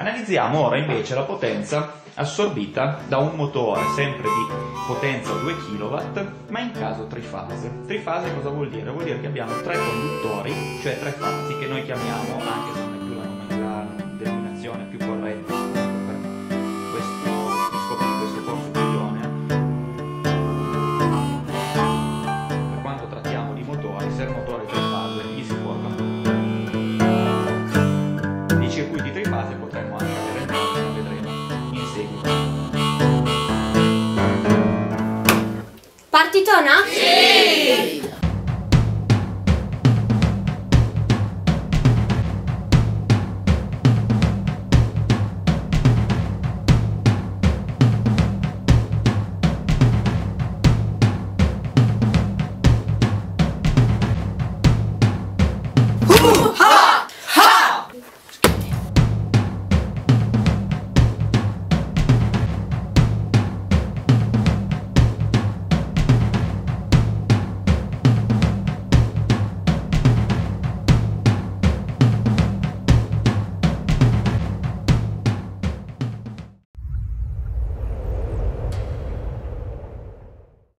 Analizziamo ora invece la potenza assorbita da un motore sempre di potenza 2 kW, ma in caso trifase. Trifase cosa vuol dire? Vuol dire che abbiamo tre conduttori, cioè tre fasi, che noi chiamiamo, anche se non è più la denominazione più corretta per questo scopo di questo corso coglione, per quanto trattiamo di motori, se il motore è trifase gli si può di circuiti trifase potremmo anche avere il caso, ma vedremo in seguito. Partitona? Sì!